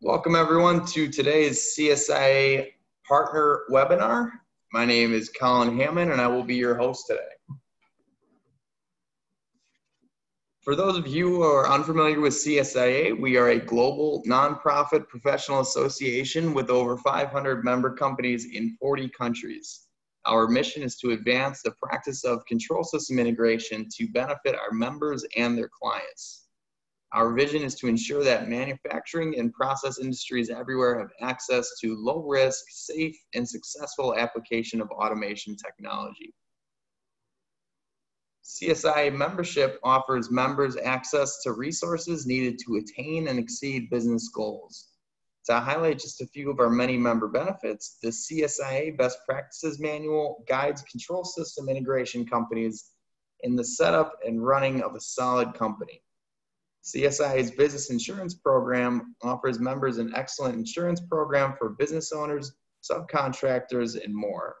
Welcome everyone to today's CSIA partner webinar. My name is Colin Hammond and I will be your host today. For those of you who are unfamiliar with CSIA, we are a global nonprofit professional association with over 500 member companies in 40 countries. Our mission is to advance the practice of control system integration to benefit our members and their clients. Our vision is to ensure that manufacturing and process industries everywhere have access to low-risk, safe, and successful application of automation technology. CSIA membership offers members access to resources needed to attain and exceed business goals. To highlight just a few of our many member benefits, the CSIA Best Practices Manual guides control system integration companies in the setup and running of a solid company. CSIA's business insurance program offers members an excellent insurance program for business owners, subcontractors, and more.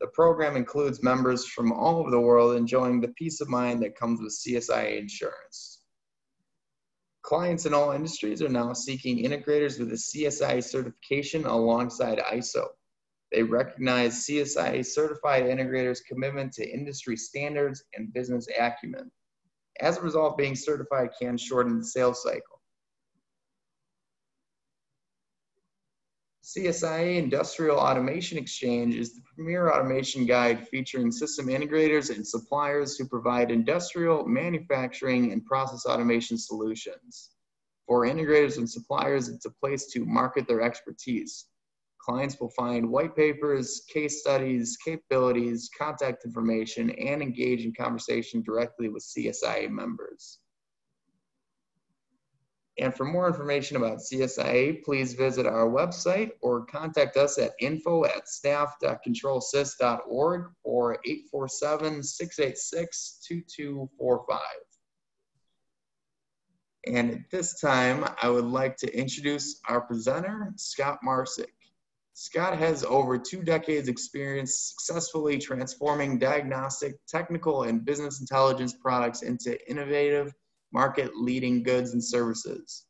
The program includes members from all over the world enjoying the peace of mind that comes with CSIA insurance. Clients in all industries are now seeking integrators with a CSIA certification alongside ISO. They recognize CSIA certified integrators' commitment to industry standards and business acumen. As a result, being certified can shorten the sales cycle. CSIA Industrial Automation Exchange is the premier automation guide featuring system integrators and suppliers who provide industrial, manufacturing, and process automation solutions. For integrators and suppliers, it's a place to market their expertise. Clients will find white papers, case studies, capabilities, contact information, and engage in conversation directly with CSIA members. And for more information about CSIA, please visit our website or contact us at info@staff.controlsys.org or 847-686-2245. And at this time, I would like to introduce our presenter, Scott Marsick. Scott has over 2 decades experience successfully transforming diagnostic, technical, and business intelligence products into innovative, market-leading goods and services.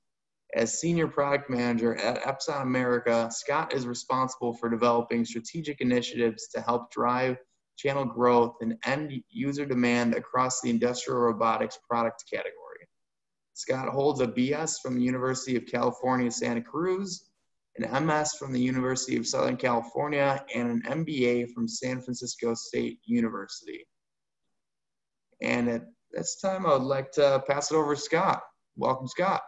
As Senior Product Manager at Epson America, Scott is responsible for developing strategic initiatives to help drive channel growth and end-user demand across the industrial robotics product category. Scott holds a BS from the University of California, Santa Cruz, an MS from the University of Southern California, and an MBA from San Francisco State University. And at this time, I would like to pass it over to Scott. Welcome, Scott.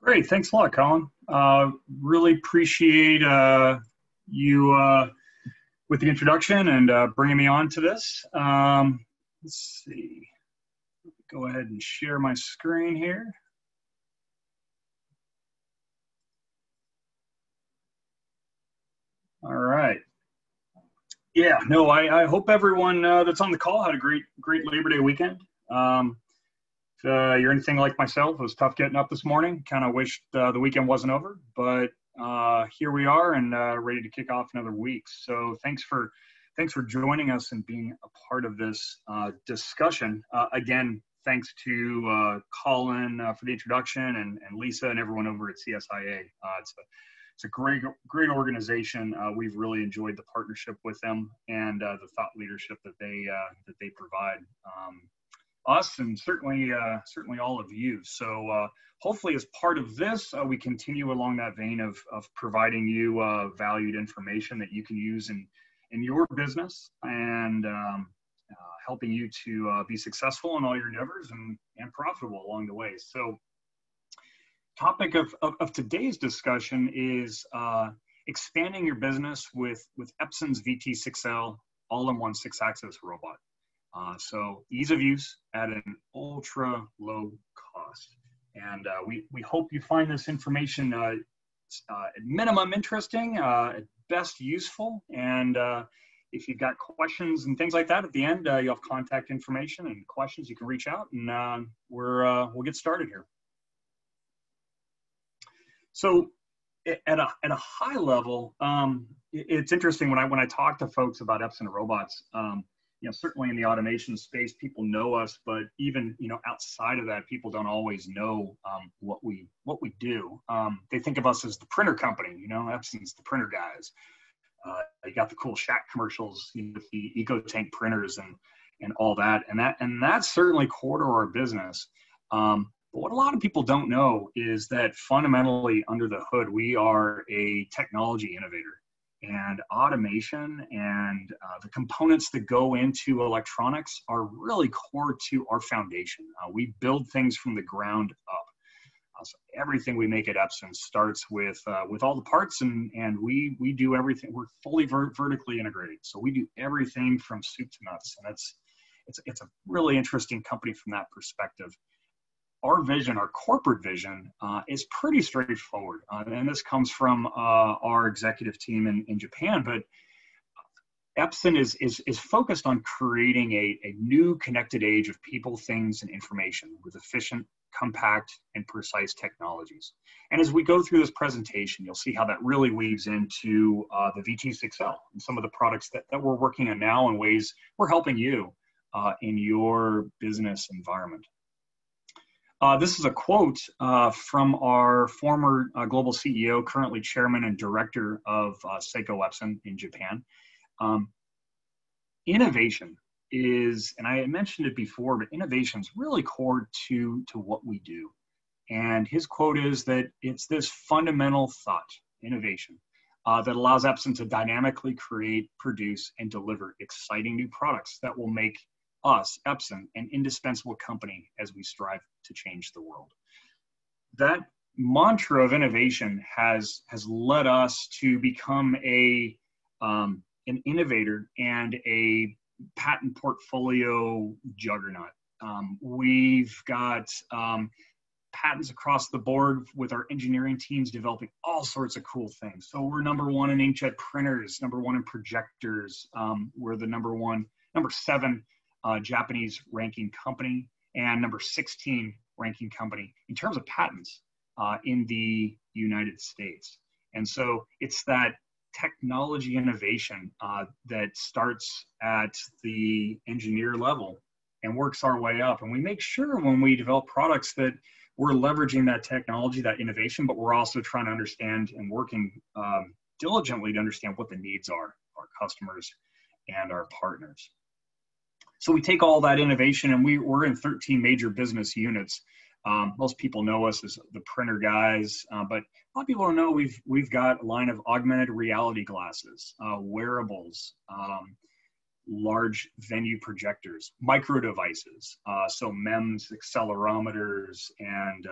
Great, thanks a lot, Colin. Really appreciate you with the introduction and bringing me on to this. Let's see, go ahead and share my screen here. All right. Yeah, no, I hope everyone that's on the call had a great Labor Day weekend. If you're anything like myself, it was tough getting up this morning. Kind of wished the weekend wasn't over, but here we are and ready to kick off another week. So thanks for joining us and being a part of this discussion. Again, thanks to Colin for the introduction and Lisa and everyone over at CSIA. It's a great organization. We've really enjoyed the partnership with them and the thought leadership that they provide us and certainly all of you. So hopefully, as part of this, we continue along that vein of providing you valued information that you can use in your business and helping you to be successful in all your endeavors and profitable along the way. So. Topic of today's discussion is expanding your business with Epson's VT6L all-in-one 6-axis robot. So ease of use at an ultra low cost. And we hope you find this information at minimum interesting, at best useful. And if you've got questions and things like that at the end, you'll have contact information and questions. You can reach out and we'll get started here. So at a high level, it's interesting when I talk to folks about Epson robots, you know, certainly in the automation space, people know us, but even, you know, outside of that, people don't always know what we do. They think of us as the printer company, you know, Epson's the printer guys. They got the cool shack commercials, you know, with the EcoTank printers and all that. And that's certainly core to our business. But what a lot of people don't know is that fundamentally under the hood, we are a technology innovator. And automation and the components that go into electronics are really core to our foundation. We build things from the ground up. So everything we make at Epson starts with all the parts, and we do everything. We're fully vertically integrated. So we do everything from soup to nuts. And it's a really interesting company from that perspective. Our vision, our corporate vision, is pretty straightforward. And this comes from our executive team in Japan, but Epson is focused on creating a new connected age of people, things, and information with efficient, compact, and precise technologies. And as we go through this presentation, you'll see how that really weaves into the VT6L and some of the products that we're working on now in ways we're helping you in your business environment. This is a quote from our former global CEO, currently chairman and director of Seiko Epson in Japan. Innovation is, and I had mentioned it before, but innovation is really core to what we do. And his quote is that it's this fundamental thought, innovation, that allows Epson to dynamically create, produce, and deliver exciting new products that will make us, Epson, an indispensable company as we strive to change the world. That mantra of innovation has led us to become an innovator and a patent portfolio juggernaut. We've got patents across the board with our engineering teams developing all sorts of cool things. So we're #1 in inkjet printers, #1 in projectors. We're the number 7 Japanese ranking company and number 16 ranking company in terms of patents in the United States. And so it's that technology innovation that starts at the engineer level and works our way up. And we make sure when we develop products that we're leveraging that technology, that innovation, but we're also trying to understand and working diligently to understand what the needs are of our customers and our partners. So we take all that innovation and we're in 13 major business units. Most people know us as the printer guys, but a lot of people don't know we've got a line of augmented reality glasses, wearables, large venue projectors, micro devices, so MEMS, accelerometers, and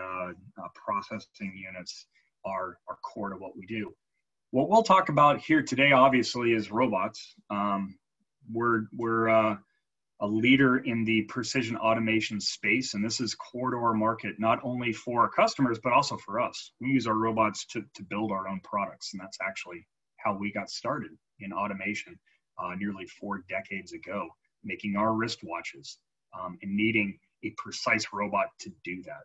processing units are core to what we do. What we'll talk about here today, obviously, is robots. We're a leader in the precision automation space. And this is core to our market, not only for our customers, but also for us. We use our robots to build our own products. And that's actually how we got started in automation nearly 4 decades ago, making our wristwatches and needing a precise robot to do that.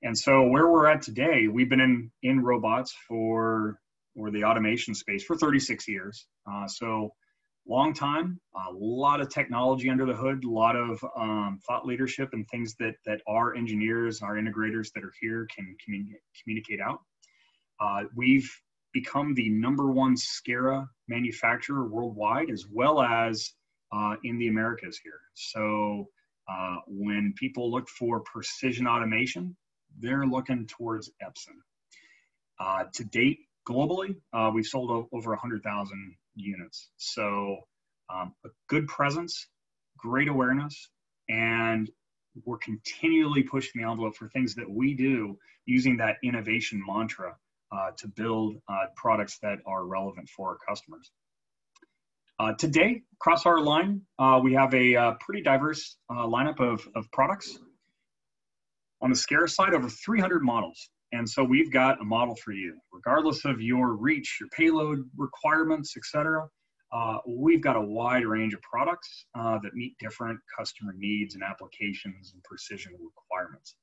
And so where we're at today, we've been in robots or the automation space for 36 years. So long time, a lot of technology under the hood, a lot of thought leadership and things that our engineers, our integrators that are here can communicate out. We've become the #1 SCARA manufacturer worldwide, as well as in the Americas here. So when people look for precision automation, they're looking towards Epson. To date, globally, we've sold over 100,000 units. So a good presence, great awareness, and we're continually pushing the envelope for things that we do using that innovation mantra to build products that are relevant for our customers. Today, across our line, we have a pretty diverse lineup of products. On the SCARA side, over 300 models. And so we've got a model for you, regardless of your reach, your payload requirements, et cetera. We've got a wide range of products that meet different customer needs and applications and precision requirements.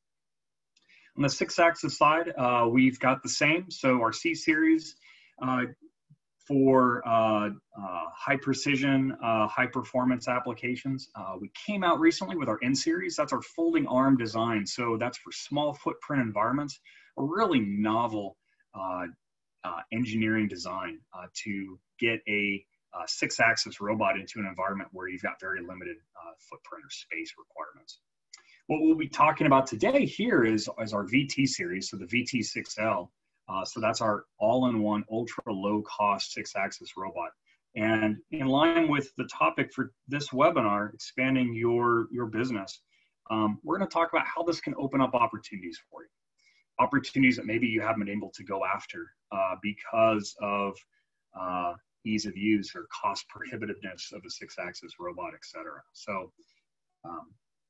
On the 6-axis side, we've got the same. So our C-Series for high precision, high performance applications. We came out recently with our N-Series. That's our folding arm design. So that's for small footprint environments, a really novel engineering design to get a 6-axis robot into an environment where you've got very limited footprint or space requirements. What we'll be talking about today here is our VT series, so the VT6L. So that's our all-in-one ultra-low-cost 6-axis robot. And in line with the topic for this webinar, expanding your business, we're going to talk about how this can open up opportunities for you. Opportunities that maybe you haven't been able to go after because of ease of use or cost prohibitiveness of a 6-axis robot, et cetera. So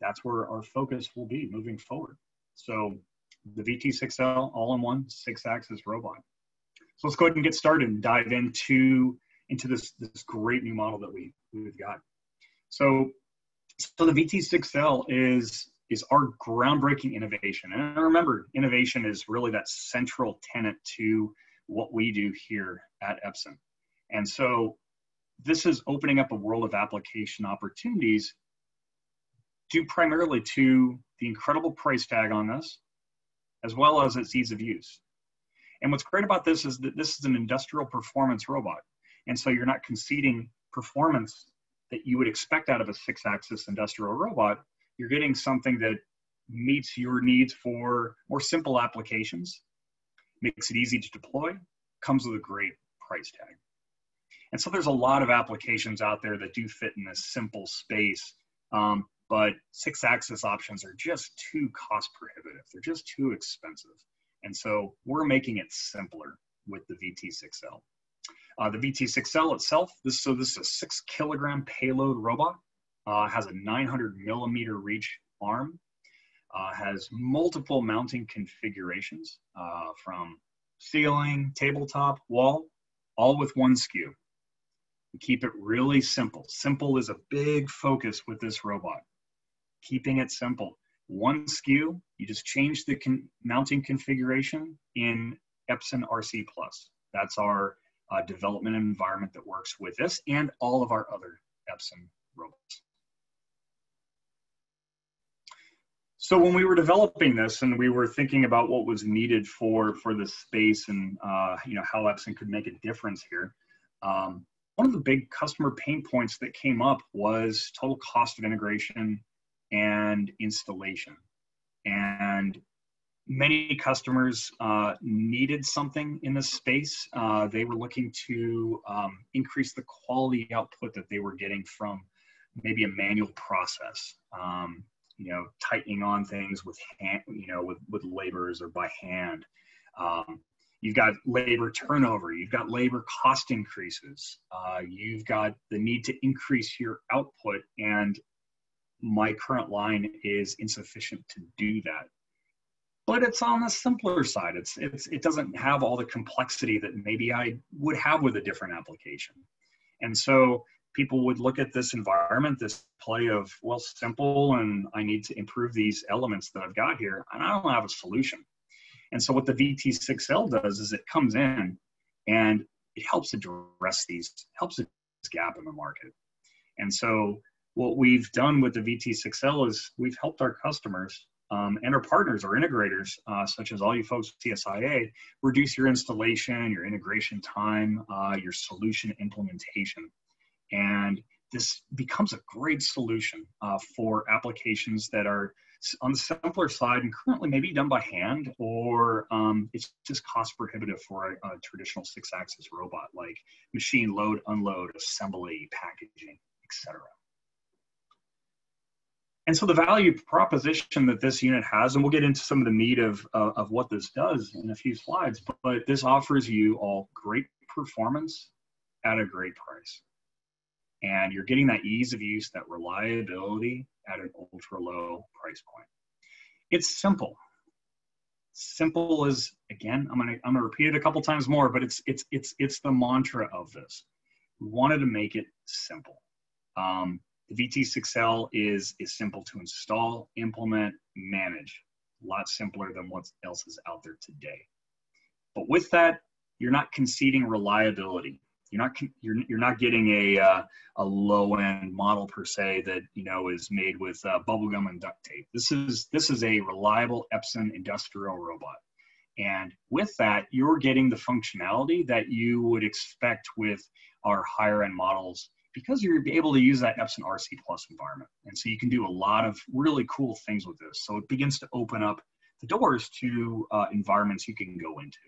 that's where our focus will be moving forward. So the VT6L all-in-one 6-axis robot. So let's go ahead and get started and dive into this great new model that we've got. So the VT6L is our groundbreaking innovation. And remember, innovation is really that central tenet to what we do here at Epson. And so this is opening up a world of application opportunities due primarily to the incredible price tag on this, as well as its ease of use. And what's great about this is that this is an industrial performance robot. And so you're not conceding performance that you would expect out of a 6-axis industrial robot. You're getting something that meets your needs for more simple applications, makes it easy to deploy, comes with a great price tag. And so there's a lot of applications out there that do fit in this simple space, but 6-axis options are just too cost prohibitive. They're just too expensive. And so we're making it simpler with the VT6L. The VT6L itself, this is a 6-kilogram payload robot, has a 900-millimeter reach arm, has multiple mounting configurations from ceiling, tabletop, wall, all with one SKU. We keep it really simple. Simple is a big focus with this robot. Keeping it simple. One SKU, you just change the mounting configuration in Epson RC+. That's our development environment that works with this and all of our other Epson robots. So when we were developing this and we were thinking about what was needed for the space and you know, how Epson could make a difference here, one of the big customer pain points that came up was total cost of integration and installation. And many customers needed something in this space. They were looking to increase the quality output that they were getting from maybe a manual process. You know, tightening on things with hand, you know, with laborers or by hand. You've got labor turnover. You've got labor cost increases. You've got the need to increase your output, and my current line is insufficient to do that. But it's on the simpler side. It doesn't have all the complexity that maybe I would have with a different application. And so people would look at this environment, this play of, well, simple, and I need to improve these elements that I've got here, and I don't have a solution. And so what the VT6L does is it comes in and it helps address this gap in the market. And so what we've done with the VT6L is we've helped our customers and our partners, our integrators, such as all you folks at CSIA, reduce your installation, your integration time, your solution implementation. And this becomes a great solution for applications that are on the simpler side and currently maybe done by hand, or it's just cost prohibitive for a traditional 6-axis robot, like machine load, unload, assembly, packaging, etc. And so the value proposition that this unit has, and we'll get into some of the meat of what this does in a few slides, but this offers you all great performance at a great price. And you're getting that ease of use, that reliability at an ultra low price point. It's simple. Simple is, again, I'm gonna repeat it a couple times more, but it's the mantra of this. We wanted to make it simple. The VT6L is simple to install, implement, manage. A lot simpler than what else is out there today. But with that, you're not conceding reliability. You're not getting a low-end model per se that is made with bubblegum and duct tape. This is a reliable Epson industrial robot, and with that, you're getting the functionality that you would expect with our higher-end models, because you're able to use that Epson RC+ environment, and so you can do a lot of really cool things with this. So it begins to open up the doors to environments you can go into.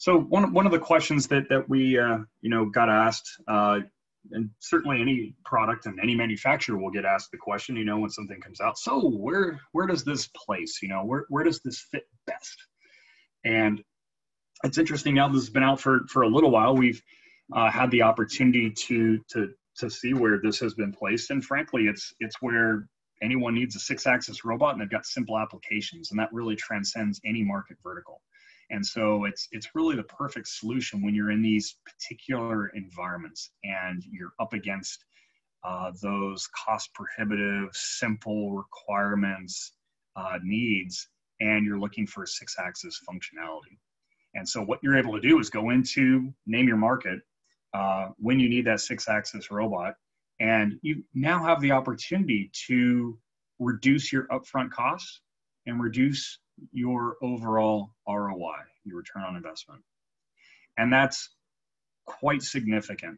So one of the questions that we got asked, and certainly any product and any manufacturer will get asked the question, when something comes out, so where does this place, where does this fit best? And it's interesting, now this has been out for a little while, we've had the opportunity to see where this has been placed, and frankly, it's where anyone needs a 6-axis robot and they've got simple applications, and that really transcends any market vertical. And so it's really the perfect solution when you're in these particular environments and you're up against those cost prohibitive, simple requirements, needs, and you're looking for 6-axis functionality. And so what you're able to do is go into, name your market, when you need that 6-axis robot, and you now have the opportunity to reduce your upfront costs and reduce your overall ROI, your return on investment. And that's quite significant,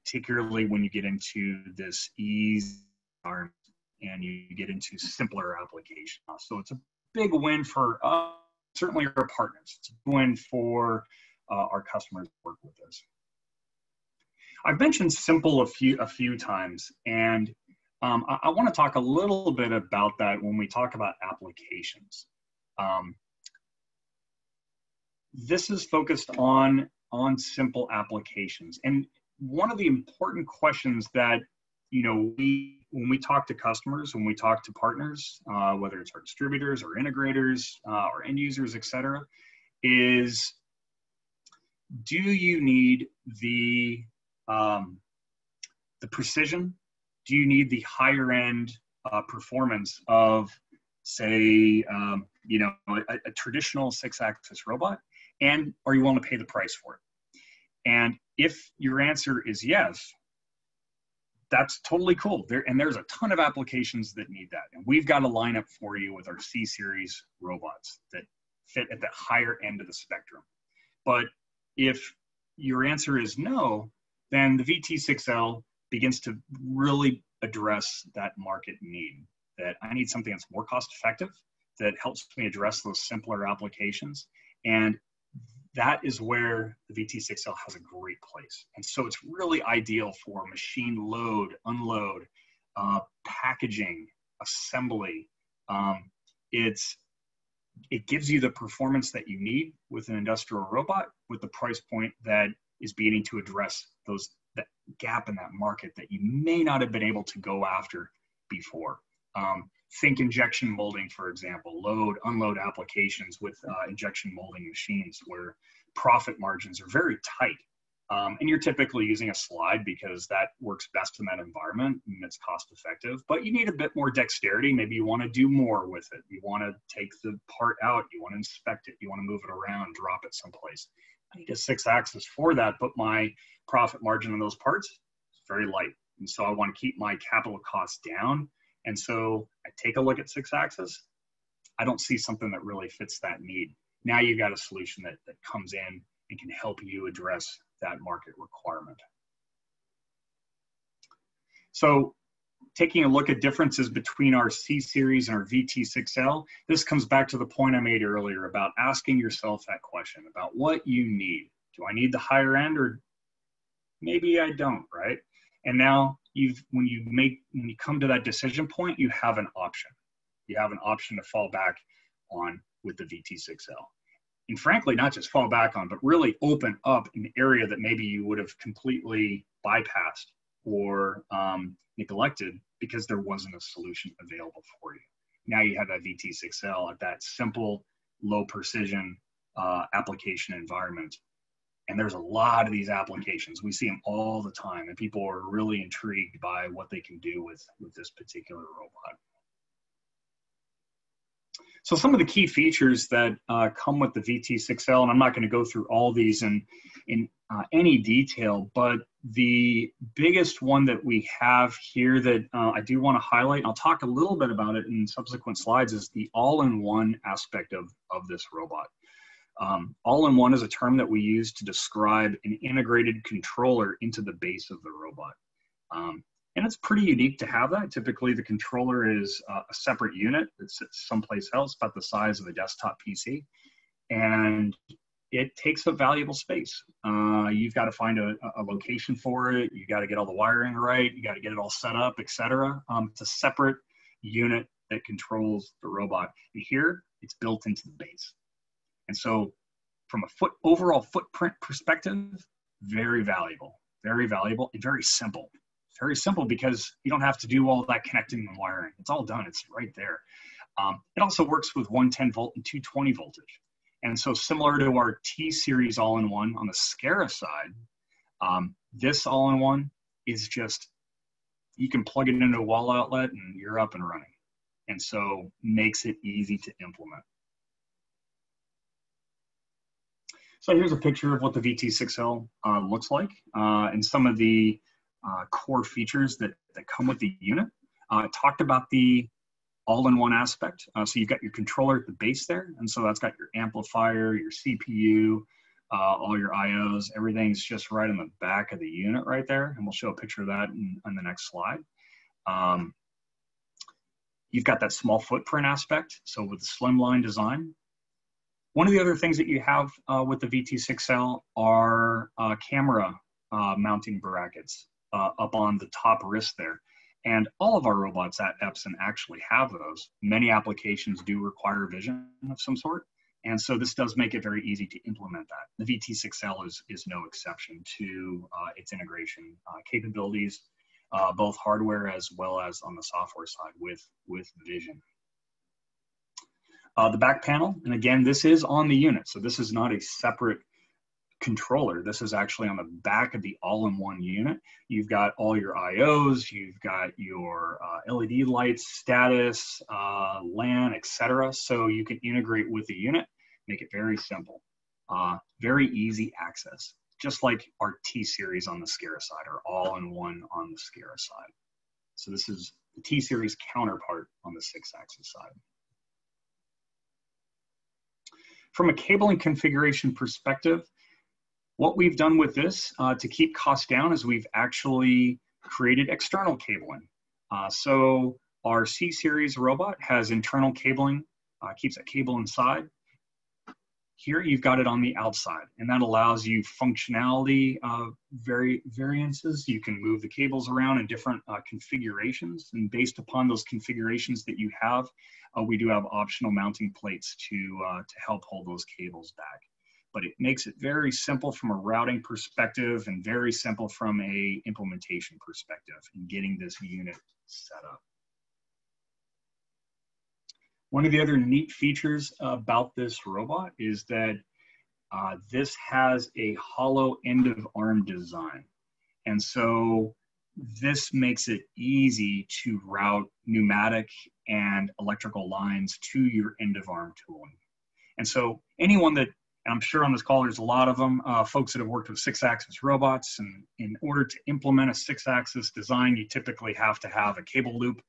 particularly when you get into this ease environment and you get into simpler applications. So it's a big win for us, certainly our partners. It's a win for our customers who work with us. I've mentioned simple a few times, and I want to talk a little bit about that when we talk about applications. This is focused on simple applications, and one of the important questions that when we talk to customers, when we talk to partners, whether it's our distributors or integrators or end users, etc., is do you need the precision? Do you need the higher end performance of, say, a traditional 6-axis robot? And are you willing to pay the price for it? And if your answer is yes, that's totally cool. There's a ton of applications that need that. And we've got a lineup for you with our C-Series robots that fit at the higher end of the spectrum. But if your answer is no, then the VT6L begins to really address that market need, that I need something that's more cost effective, that helps me address those simpler applications. And that is where the VT6L has a great place. And so it's really ideal for machine load, unload, packaging, assembly. It gives you the performance that you need with an industrial robot with the price point that is beginning to address those that gap in that market that you may not have been able to go after before. Think injection molding, for example, load, unload applications with injection molding machines where profit margins are very tight. And you're typically using a slide because that works best in that environment and it's cost effective, but you need a bit more dexterity. Maybe you want to do more with it. You want to take the part out, you want to inspect it, you want to move it around, drop it someplace. I need a 6-axis for that, but my profit margin on those parts is very light. And so I want to keep my capital costs down. And so I take a look at 6-axis. I don't see something that really fits that need. Now you've got a solution that comes in and can help you address that market requirement. So taking a look at differences between our C-Series and our VT6L, this comes back to the point I made earlier about asking yourself that question about what you need. Do I need the higher end, or maybe I don't, right? And now when you come to that decision point, you have an option. You have an option to fall back on with the VT6L. And frankly, not just fall back on, but really open up an area that maybe you would have completely bypassed or neglected because there wasn't a solution available for you. Now you have that VT6L at that simple, low precision application environment. And there's a lot of these applications. We see them all the time, and people are really intrigued by what they can do with this particular robot. So some of the key features that come with the VT6L, and I'm not going to go through all these in any detail, but the biggest one that we have here that I do want to highlight, and I'll talk a little bit about it in subsequent slides, is the all-in-one aspect of this robot. All-in-one is a term that we use to describe an integrated controller into the base of the robot. And it's pretty unique to have that. Typically, the controller is a separate unit that sits someplace else, about the size of a desktop PC, and it takes up valuable space. You've got to find a location for it. You got to get all the wiring right. You got to get it all set up, etc. It's a separate unit that controls the robot. And here, it's built into the base. And so, from a overall footprint perspective, very valuable, and very simple. Very simple because you don't have to do all that connecting and wiring. It's all done. It's right there. It also works with 110 volt and 220 voltage. And so similar to our T-Series all-in-one on the SCARA side, this all-in-one is just, you can plug it into a wall outlet and you're up and running. And so makes it easy to implement. So here's a picture of what the VT6L looks like and some of the core features that come with the unit. I talked about the all-in-one aspect. So you've got your controller at the base there, and so that's got your amplifier, your CPU, all your IOs, everything's just right in the back of the unit right there, and we'll show a picture of that in the next slide. You've got that small footprint aspect, so with the slimline design. One of the other things that you have with the VT6L are camera mounting brackets. Up on the top wrist there. And all of our robots at Epson actually have those. Many applications do require vision of some sort. And so this does make it very easy to implement that. The VT6L is no exception to its integration capabilities, both hardware as well as on the software side with vision. The back panel, and again, this is on the unit. So this is not a separate controller. This is actually on the back of the all-in-one unit. You've got all your IOs, you've got your LED lights, status, LAN, etc. So you can integrate with the unit, make it very simple. Very easy access, just like our T-Series on the SCARA side, or all-in-one on the SCARA side. So this is the T-Series counterpart on the 6-axis side. From a cabling configuration perspective, what we've done with this to keep costs down is we've actually created external cabling. So our C-Series robot has internal cabling, keeps that cable inside. Here you've got it on the outside, and that allows you functionality variances. You can move the cables around in different configurations, and based upon those configurations that you have, we do have optional mounting plates to help hold those cables back. But it makes it very simple from a routing perspective and very simple from a implementation perspective in getting this unit set up. One of the other neat features about this robot is that this has a hollow end of arm design. And so this makes it easy to route pneumatic and electrical lines to your end of arm tooling. And so anyone that, and I'm sure on this call, there's a lot of them, folks that have worked with 6-axis robots. And in order to implement a 6-axis design, you typically have to have a cable loop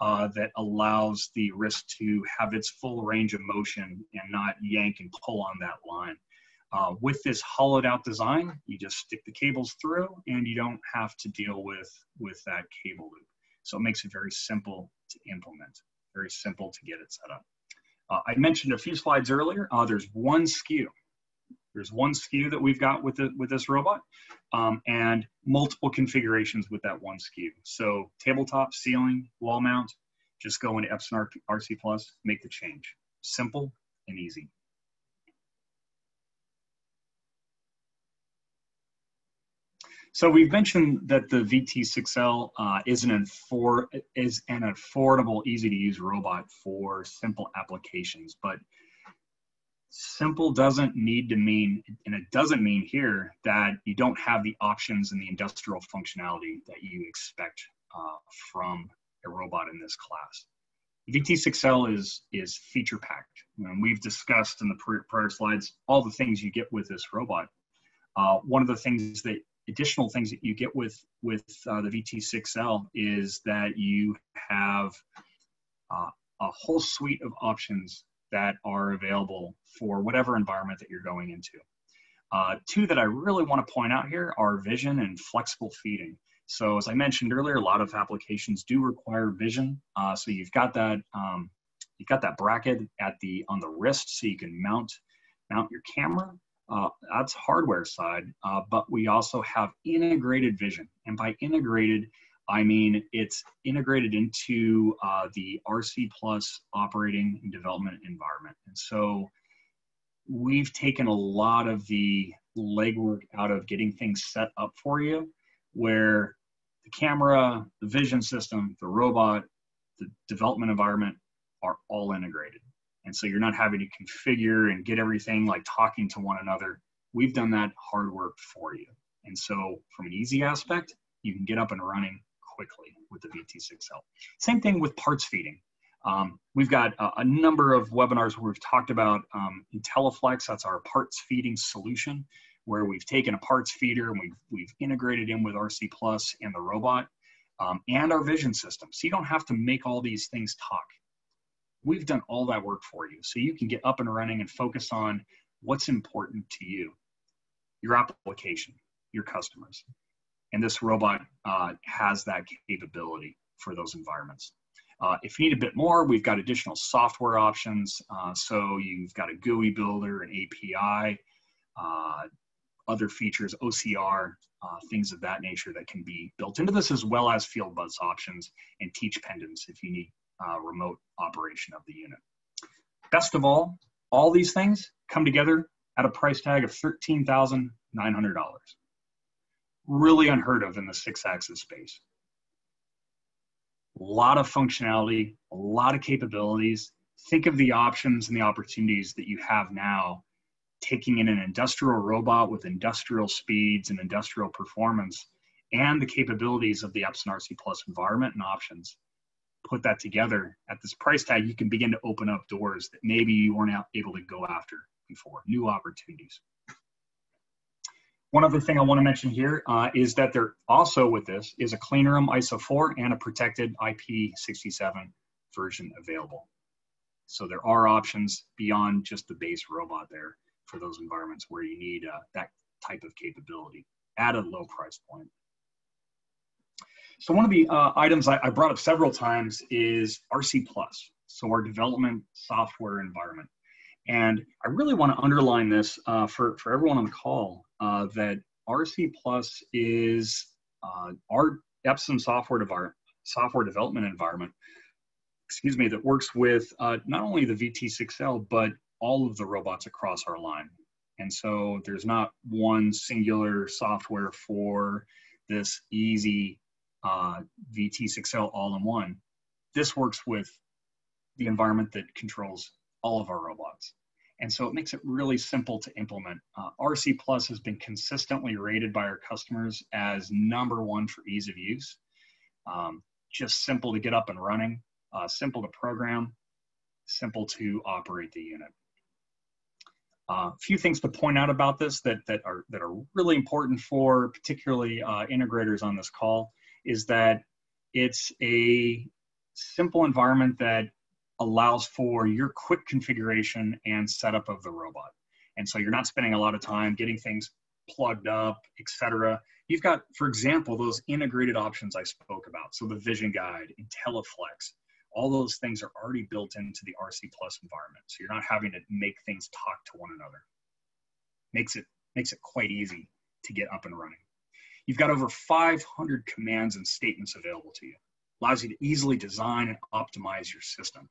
that allows the wrist to have its full range of motion and not yank and pull on that line. With this hollowed out design, you just stick the cables through and you don't have to deal with that cable loop. So it makes it very simple to implement, very simple to get it set up. I mentioned a few slides earlier, there's one SKU. There's one SKU that we've got with this robot and multiple configurations with that one SKU. So tabletop, ceiling, wall mount, just go into Epson RC+, make the change. Simple and easy. So we've mentioned that the VT6L is an affordable, easy-to-use robot for simple applications, but simple doesn't need to mean, and it doesn't mean here, that you don't have the options and the industrial functionality that you expect from a robot in this class. VT6L is feature packed. And we've discussed in the prior slides all the things you get with this robot. One of the things that additional things that you get with the VT6L is that you have a whole suite of options that are available for whatever environment that you're going into. Two that I really want to point out here are vision and flexible feeding. So as I mentioned earlier, a lot of applications do require vision. So you've got that bracket at the on the wrist, so you can mount your camera. That's hardware side, but we also have integrated vision. And by integrated, I mean it's integrated into the RC+ operating and development environment. And so we've taken a lot of the legwork out of getting things set up for you, where the camera, the vision system, the robot, the development environment are all integrated. And so you're not having to configure and get everything like talking to one another. We've done that hard work for you. And so from an easy aspect, you can get up and running quickly with the VT6L. Same thing with parts feeding. We've got a number of webinars where we've talked about IntelliFlex. That's our parts feeding solution, where we've taken a parts feeder and we've integrated in with RC+ and the robot and our vision system. So you don't have to make all these things talk. We've done all that work for you. So you can get up and running and focus on what's important to you, your application, your customers. And this robot has that capability for those environments. If you need a bit more, we've got additional software options. So you've got a GUI builder, an API, other features, OCR, things of that nature that can be built into this, as well as field buzz options and teach pendants if you need remote operation of the unit. Best of all these things come together at a price tag of $13,900. Really unheard of in the 6-axis space. A lot of functionality, a lot of capabilities. Think of the options and the opportunities that you have now, taking in an industrial robot with industrial speeds and industrial performance, and the capabilities of the Epson RC+ environment and options. Put that together at this price tag, you can begin to open up doors that maybe you weren't able to go after before, new opportunities. One other thing I want to mention here is that there also with this is a clean room ISO 4 and a protected IP67 version available. So there are options beyond just the base robot there for those environments where you need that type of capability at a low price point. So one of the items I brought up several times is RC+, so our development software environment. And I really want to underline this for everyone on the call, that RC+ is our Epson software development environment, excuse me, that works with not only the VT6L, but all of the robots across our line. And so there's not one singular software for this easy VT6L all-in-one. This works with the environment that controls all of our robots. And so it makes it really simple to implement. RC+ has been consistently rated by our customers as #1 for ease of use. Just simple to get up and running, simple to program, simple to operate the unit. A few things to point out about this that are really important for particularly integrators on this call is that it's a simple environment that allows for your quick configuration and setup of the robot. And so you're not spending a lot of time getting things plugged up, etc. You've got, for example, those integrated options I spoke about. So the vision guide, IntelliFlex, all those things are already built into the RC+ environment. So you're not having to make things talk to one another. Makes it quite easy to get up and running. You've got over 500 commands and statements available to you. Allows you to easily design and optimize your system.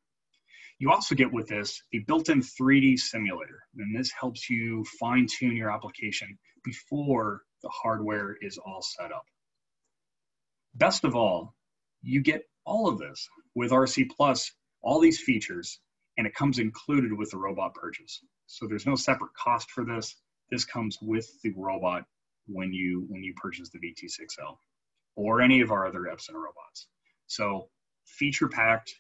You also get with this a built-in 3D simulator, and this helps you fine-tune your application before the hardware is all set up. Best of all, you get all of this with RC+, all these features, and it comes included with the robot purchase. So there's no separate cost for this. This comes with the robot when you purchase the VT6L or any of our other Epson robots. So feature packed,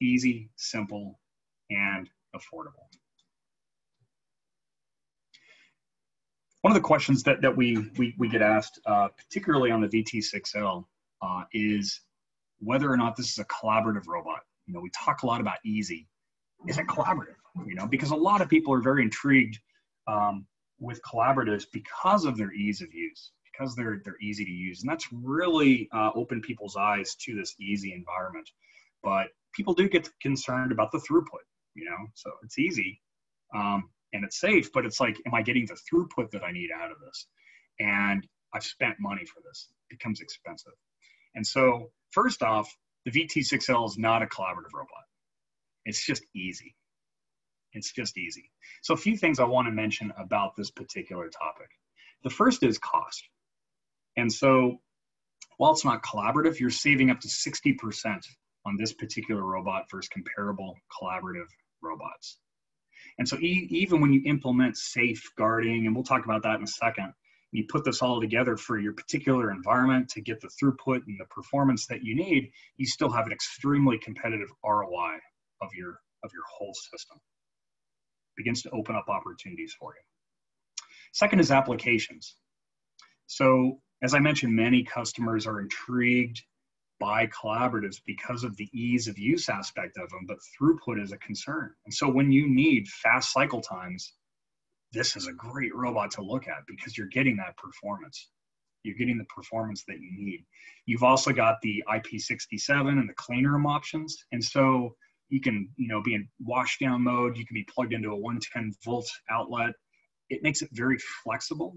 easy, simple, and affordable. One of the questions that we get asked, particularly on the VT6L, is whether or not this is a collaborative robot. You know, we talk a lot about easy. Is it collaborative? You know, because a lot of people are very intrigued with collaboratives because of their ease of use, because they're easy to use. And that's really opened people's eyes to this easy environment. But people do get concerned about the throughput, you know, so it's easy and it's safe, but it's like, am I getting the throughput that I need out of this? And I've spent money for this, it becomes expensive. And so first off, the VT6L is not a collaborative robot. It's just easy. It's just easy. So a few things I want to mention about this particular topic. The first is cost. And so while it's not collaborative, you're saving up to 60% on this particular robot versus comparable collaborative robots. And so even when you implement safeguarding, and we'll talk about that in a second, you put this all together for your particular environment to get the throughput and the performance that you need, you still have an extremely competitive ROI of your whole system. It begins to open up opportunities for you. Second is applications. So as I mentioned, many customers are intrigued by collaboratives because of the ease of use aspect of them, but throughput is a concern. And so when you need fast cycle times, this is a great robot to look at because you're getting that performance. You're getting the performance that you need. You've also got the IP67 and the clean room options. And so you can, you know, be in wash down mode. You can be plugged into a 110 volt outlet. It makes it very flexible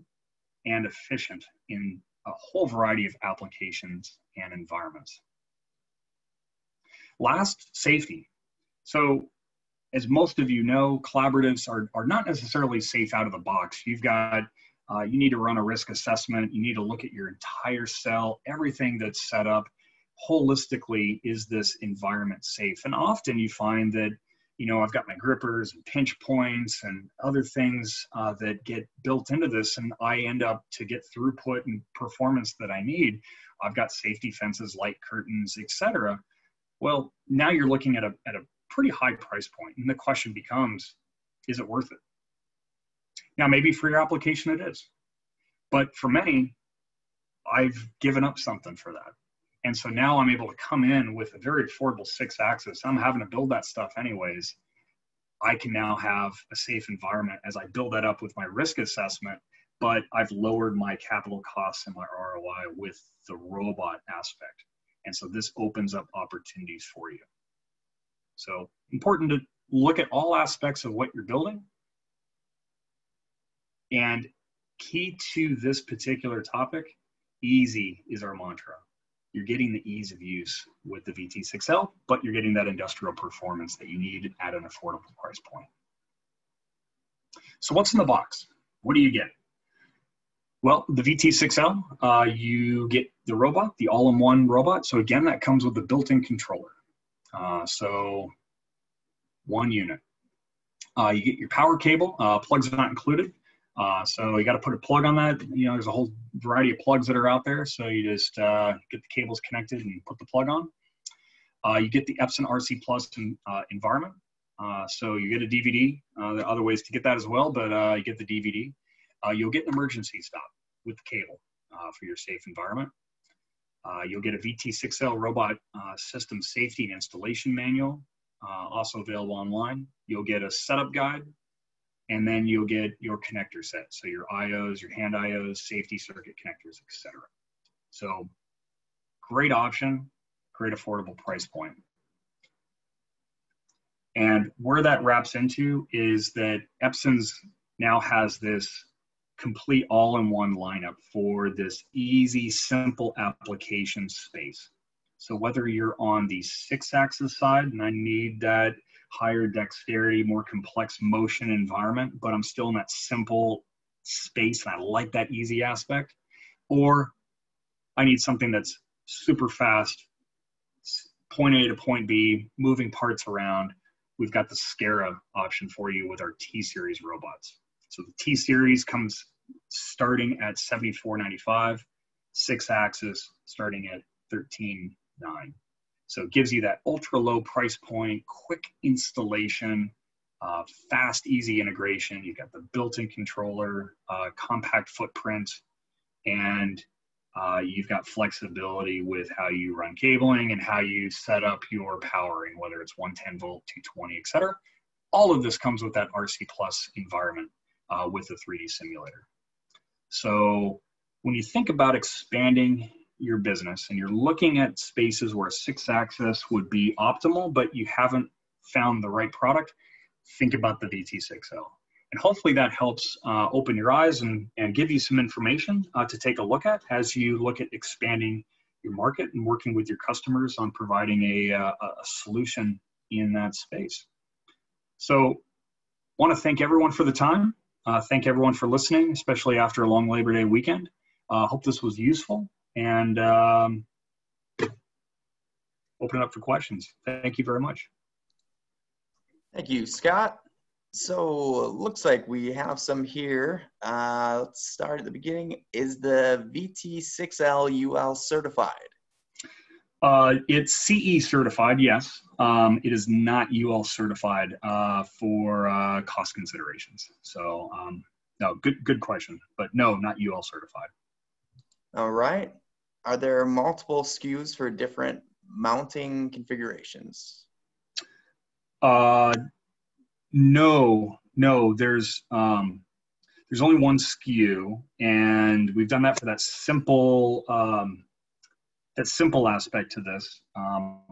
and efficient in a whole variety of applications and environments. Last, safety. So as most of you know, collaboratives are not necessarily safe out of the box. You've got, you need to run a risk assessment. You need to look at your entire cell, everything that's set up holistically. Is this environment safe? And often you find that, you know, I've got my grippers and pinch points and other things that get built into this, and I end up to get throughput and performance that I need. I've got safety fences, light curtains, etc. Well, now you're looking at a pretty high price point, and the question becomes, is it worth it? Now, maybe for your application it is, but for many, I've given up something for that. And so now I'm able to come in with a very affordable 6-axis. I'm having to build that stuff anyways. I can now have a safe environment as I build that up with my risk assessment, but I've lowered my capital costs and my ROI with the robot aspect. And so this opens up opportunities for you. So important to look at all aspects of what you're building. And key to this particular topic, easy is our mantra. You're getting the ease of use with the VT6L, but you're getting that industrial performance that you need at an affordable price point. So what's in the box? What do you get? Well, the VT6L, you get the robot, the all-in-one robot. So again, that comes with the built-in controller. So one unit. You get your power cable. Plugs are not included. So you got to put a plug on that. You know, there's a whole variety of plugs that are out there. So you just get the cables connected and put the plug on. You get the Epson RC+ environment. So you get a DVD. There are other ways to get that as well, but you get the DVD. You'll get an emergency stop with the cable for your safe environment. You'll get a VT6L robot system safety and installation manual, also available online. You'll get a setup guide. And then you'll get your connector set. So your IOs, your hand IOs, safety circuit connectors, etc. So great option, great affordable price point. And where that wraps into is that Epson's now has this complete all-in-one lineup for this easy, simple application space. So whether you're on the 6-axis side, and I need that higher dexterity, more complex motion environment, but I'm still in that simple space and I like that easy aspect, or I need something that's super fast, point A to point B, moving parts around, we've got the SCARA option for you with our T-Series robots. So the T-Series comes starting at $74.95, 6-axis starting at $13.9. So it gives you that ultra low price point, quick installation, fast, easy integration. You've got the built-in controller, compact footprint, and you've got flexibility with how you run cabling and how you set up your powering, whether it's 110 volt, 220, et cetera. All of this comes with that RC Plus environment with the 3D simulator. So when you think about expanding your business and you're looking at spaces where a 6-axis would be optimal, but you haven't found the right product, think about the VT6L. And hopefully that helps open your eyes and give you some information to take a look at as you look at expanding your market and working with your customers on providing a solution in that space. So I want to thank everyone for the time. Thank everyone for listening, especially after a long Labor Day weekend. Hope this was useful, and open it up for questions. Thank you very much. Thank you, Scott. So it looks like we have some here. Let's start at the beginning. Is the VT6L UL certified? It's CE certified, yes. It is not UL certified for cost considerations. So no, good question, but no, not UL certified. All right. Are there multiple SKUs for different mounting configurations? No, there's only one SKU, and we've done that for that simple aspect to this.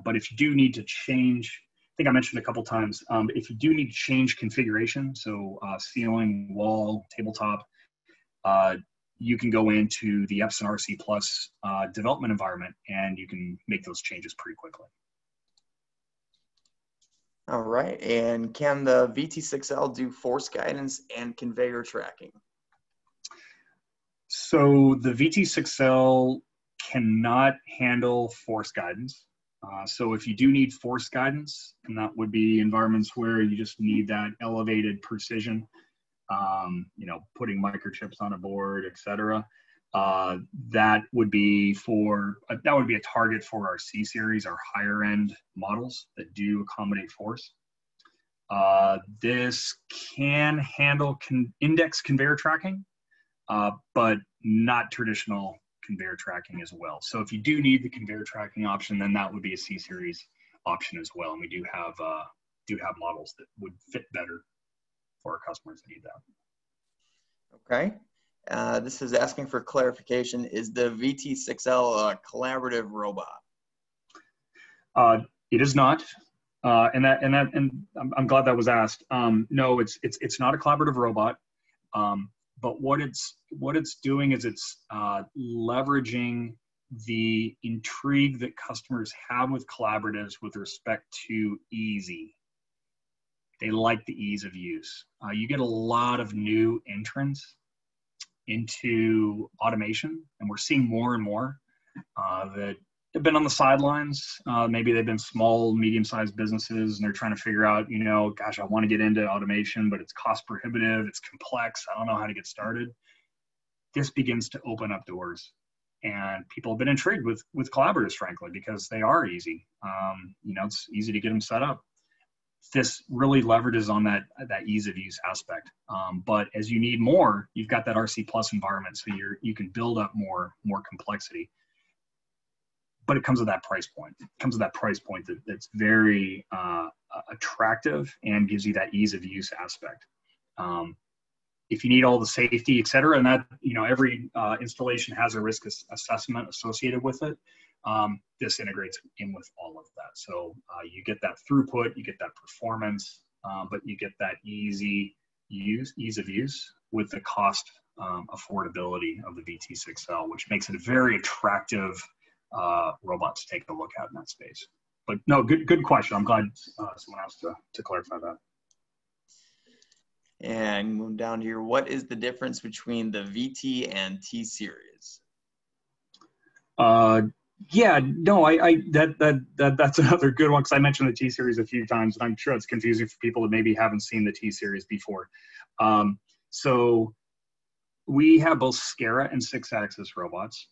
But if you do need to change, I think I mentioned a couple times, if you do need to change configuration, so ceiling, wall, tabletop, you can go into the Epson RC Plus development environment, and you can make those changes pretty quickly. All right, and can the VT6L do force guidance and conveyor tracking? So the VT6L cannot handle force guidance. So if you do need force guidance, and that would be environments where you just need that elevated precision, you know, putting microchips on a board, et cetera, that would be a target for our C-Series, our higher end models that do accommodate force. This can handle index conveyor tracking, but not traditional conveyor tracking as well. So if you do need the conveyor tracking option, then that would be a C-Series option as well. And we do have models that would fit better for our customers that need that. Okay. This is asking for clarification. Is the VT6L a collaborative robot? It is not, and I'm glad that was asked. No, it's not a collaborative robot. But what it's doing is it's leveraging the intrigue that customers have with collaboratives with respect to easy. They like the ease of use. You get a lot of new entrants into automation, and we're seeing more and more that have been on the sidelines. Maybe they've been small, medium-sized businesses, and they're trying to figure out, you know, gosh, I want to get into automation, but it's cost prohibitive, it's complex, I don't know how to get started. This begins to open up doors, and people have been intrigued with collaboratives, frankly, because they are easy. You know, it's easy to get them set up. This really leverages on that ease of use aspect. But as you need more, you've got that RC Plus environment, so you can build up more complexity. But it comes with that price point. It comes with that price point that's very attractive and gives you that ease of use aspect. If you need all the safety, et cetera, and that, you know, every installation has a risk assessment associated with it. This integrates in with all of that. So you get that throughput, you get that performance, but you get that ease of use with the cost affordability of the VT6L, which makes it a very attractive robot to take a look at in that space. But no, good question. I'm glad someone asked to clarify that. And move down here. What is the difference between the VT and T-Series? Yeah, no, that's another good one, because I mentioned the T-Series a few times, and I'm sure it's confusing for people that maybe haven't seen the T-Series before. So we have both SCARA and 6-axis robots,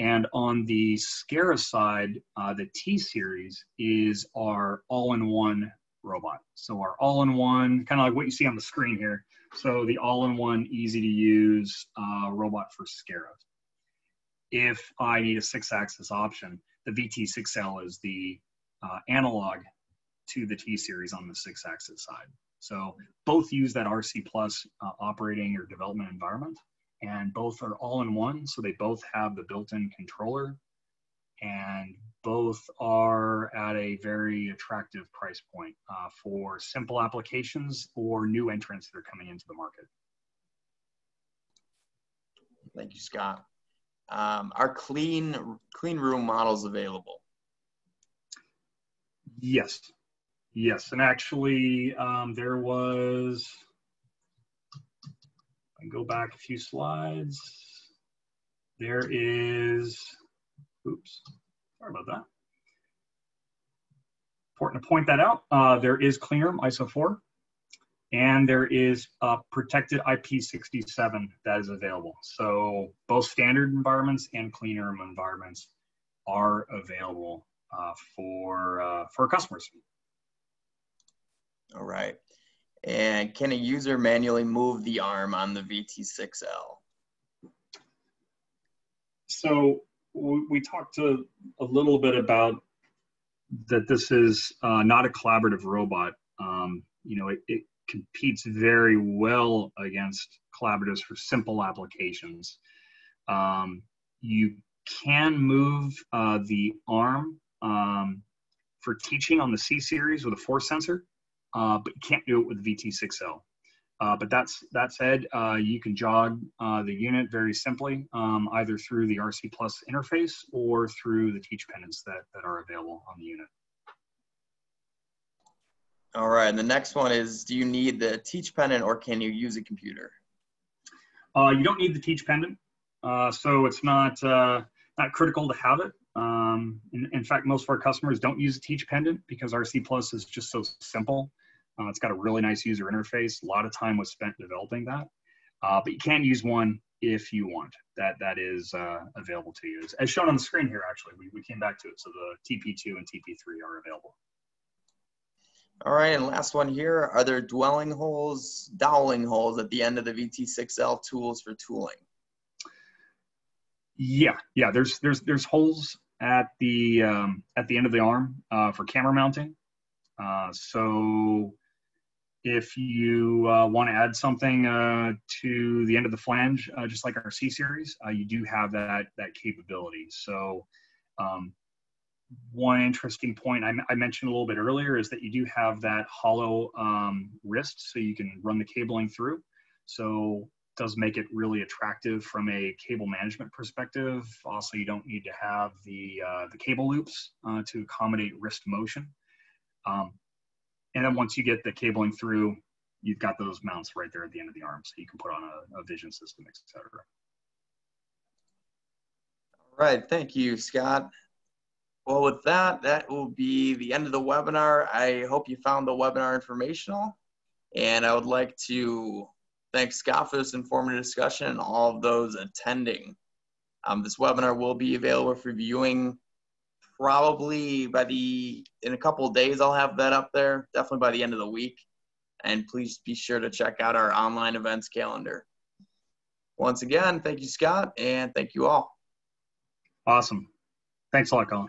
And on the SCARA side, the T-Series is our all-in-one robot. So our all-in-one, kind of like what you see on the screen here. So the all-in-one, easy-to-use robot for SCARA. If I need a 6-axis option, the VT6L is the analog to the T-Series on the 6-axis side. So both use that RC+ operating or development environment, and both are all-in-one, so they both have the built-in controller, and both are at a very attractive price point for simple applications or new entrants that are coming into the market. Thank you, Scott. Are clean room models available? Yes, yes, and actually there was, I go back a few slides, there is, oops, sorry about that. Important to point that out. There is clean room ISO 4, and there is protected IP67 that is available. So both standard environments and clean room environments are available for customers. All right. And can a user manually move the arm on the VT6L? So we talked a little bit about that this is not a collaborative robot. You know, it competes very well against collaboratives for simple applications. You can move the arm for teaching on the C-Series with a force sensor. But you can't do it with VT6L. But that said, you can jog the unit very simply, either through the RC+ interface or through the teach pendants that are available on the unit. All right, and the next one is, do you need the teach pendant or can you use a computer? You don't need the teach pendant, so it's not critical to have it. In fact, most of our customers don't use Teach Pendant because RC+ is just so simple. It's got a really nice user interface. A lot of time was spent developing that. But you can use one if you want. That is available to you. As shown on the screen here, actually, we came back to it. So the TP2 and TP3 are available. All right, and last one here. Are there dwelling holes, doweling holes at the end of the VT6L tools for tooling? Yeah. There's holes at the end of the arm for camera mounting. So if you want to add something to the end of the flange, just like our C-Series, you do have that capability. So one interesting point I mentioned a little bit earlier is that you do have that hollow wrist, so you can run the cabling through. So does make it really attractive from a cable management perspective. Also, you don't need to have the cable loops to accommodate wrist motion. And then once you get the cabling through, you've got those mounts right there at the end of the arm, so you can put on a vision system, et cetera. All right, thank you, Scott. Well, with that will be the end of the webinar. I hope you found the webinar informational, and I would like to thanks, Scott, for this informative discussion and all of those attending. This webinar will be available for viewing probably in a couple of days. I'll have that up there, definitely by the end of the week. And please be sure to check out our online events calendar. Once again, thank you, Scott, and thank you all. Awesome. Thanks a lot, Colin.